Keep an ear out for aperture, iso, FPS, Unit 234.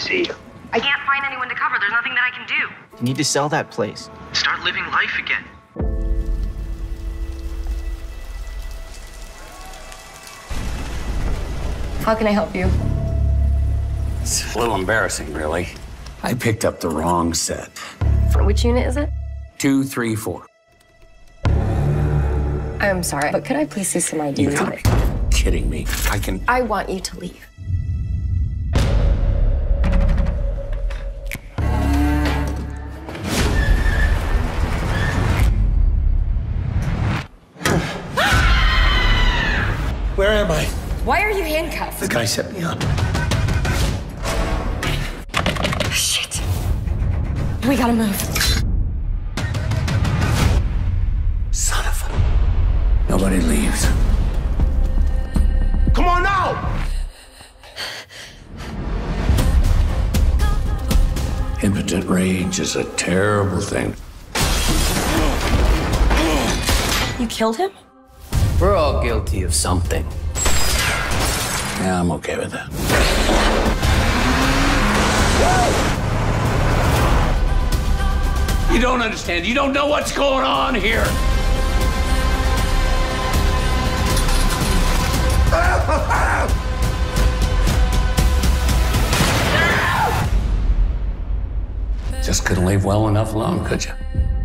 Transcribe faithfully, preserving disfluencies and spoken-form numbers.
See you. I can't find anyone to cover. There's nothing that I can do. You need to sell that place. Start living life again. How can I help you? It's a little embarrassing, really. I picked up the wrong set. Which unit is it? two three four. I'm sorry, but could I please see some I D? You gotta be kidding me. I can... I want you to leave. Where am I? Why are you handcuffed? The guy set me up. Shit. We gotta move. Nobody leaves. Come on now! Impotent rage is a terrible thing. You killed him? We're all guilty of something. Yeah, I'm okay with that. Whoa! You don't understand. You don't know what's going on here. Just couldn't leave well enough alone, could you?